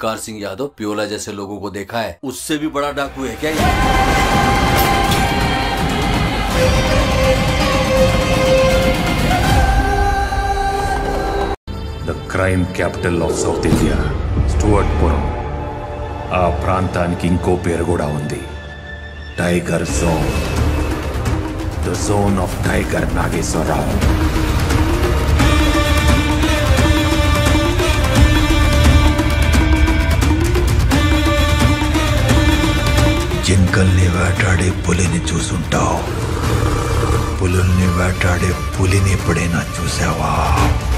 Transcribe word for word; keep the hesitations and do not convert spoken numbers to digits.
ओमकार सिंह यादव पियोला जैसे लोगों को देखा है, उससे भी बड़ा डाकू है क्या ये? The crime capital of South India Stuartpuram आ प्रांतानिकी इंको पेर कूडा उंदी, tiger zone, the zone of tiger Nageswara Rao. जंगल ने वेटाड़े पुलि ने चूसुंटाव, पुलुल ने वेटाड़े पुलिनी पड़े ना चूसावा।